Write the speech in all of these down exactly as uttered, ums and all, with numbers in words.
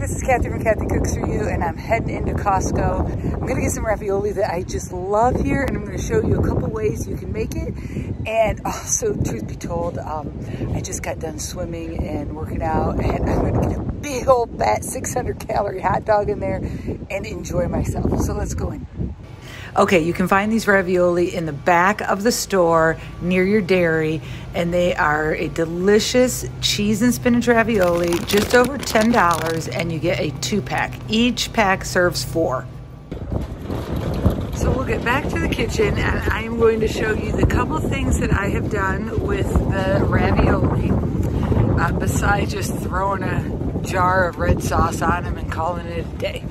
this is Kathy from Kathy Cooks For You, and I'm heading into Costco. I'm gonna get some ravioli that I just love here, and I'm gonna show you a couple ways you can make it. And also, truth be told, um, I just got done swimming and working out, and I'm gonna get a big old fat six hundred calorie hot dog in there and enjoy myself. So let's go in. Okay, you can find these ravioli in the back of the store near your dairy, and they are a delicious cheese and spinach ravioli, just over ten dollars, and you get a two-pack. Each pack serves four. So we'll get back to the kitchen, and I am going to show you the couple things that I have done with the ravioli, uh, besides just throwing a jar of red sauce on them and calling it a day.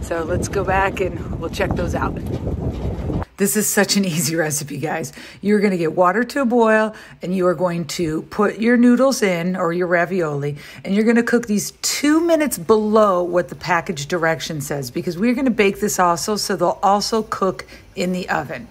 So let's go back and we'll check those out. This is such an easy recipe, guys. You're gonna get water to a boil, and you are going to put your noodles in, or your ravioli, and you're gonna cook these two minutes below what the package direction says, because we're gonna bake this also, so they'll also cook in the oven.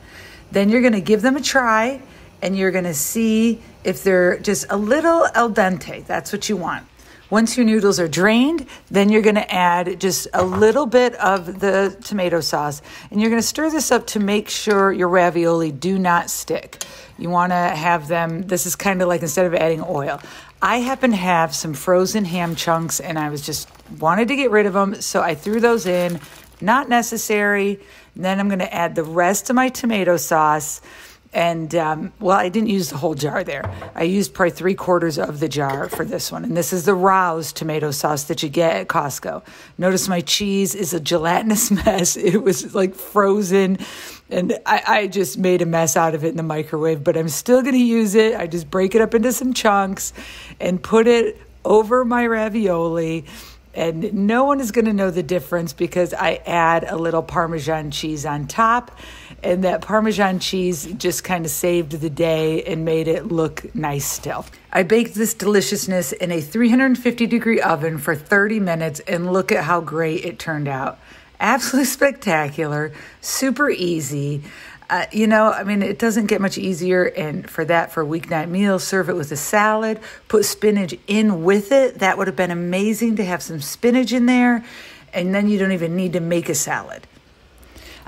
Then you're gonna give them a try, and you're gonna see if they're just a little al dente. That's what you want. Once your noodles are drained, then you're gonna add just a little bit of the tomato sauce, and you're gonna stir this up to make sure your ravioli do not stick. You wanna have them, this is kind of like, instead of adding oil. I happen to have some frozen ham chunks, and I was just wanted to get rid of them, so I threw those in, not necessary. And then I'm gonna add the rest of my tomato sauce. And, um, well, I didn't use the whole jar there. I used probably three quarters of the jar for this one. And this is the Rao's tomato sauce that you get at Costco. Notice my cheese is a gelatinous mess. It was like frozen, and I, I just made a mess out of it in the microwave, but I'm still going to use it. I just break it up into some chunks and put it over my ravioli. And no one is gonna know the difference, because I add a little Parmesan cheese on top, and that Parmesan cheese just kind of saved the day and made it look nice still. I baked this deliciousness in a three hundred fifty degree oven for thirty minutes, and look at how great it turned out. Absolutely spectacular, super easy. Uh, you know, I mean, it doesn't get much easier, and for that, for a weeknight meal, serve it with a salad, put spinach in with it. That would have been amazing to have some spinach in there, and then you don't even need to make a salad.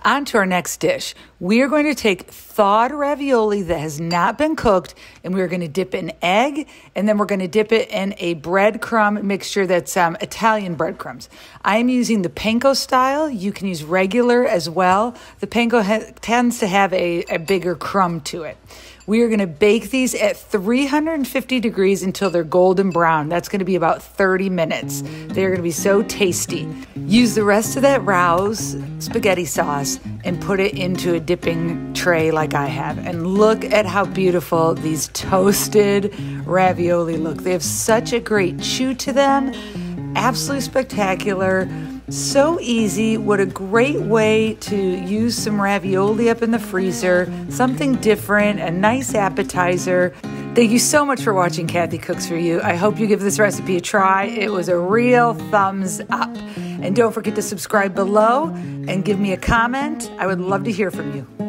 On to our next dish. We are going to take thawed ravioli that has not been cooked, and we're going to dip in egg, and then we're going to dip it in a breadcrumb mixture that's um, Italian breadcrumbs. I'm using the panko style. You can use regular as well. The panko ha tends to have a, a bigger crumb to it. We are going to bake these at three hundred fifty degrees until they're golden brown. That's going to be about thirty minutes. They're going to be so tasty. Use the rest of that Rao's spaghetti sauce and put it into a dipping tray like I have. And look at how beautiful these toasted ravioli look. They have such a great chew to them. Absolutely spectacular. So easy. What a great way to use some ravioli up in the freezer. Something different, a nice appetizer. Thank you so much for watching Kathy Cooks For You. I hope you give this recipe a try. It was a real thumbs up. And don't forget to subscribe below and give me a comment. I would love to hear from you.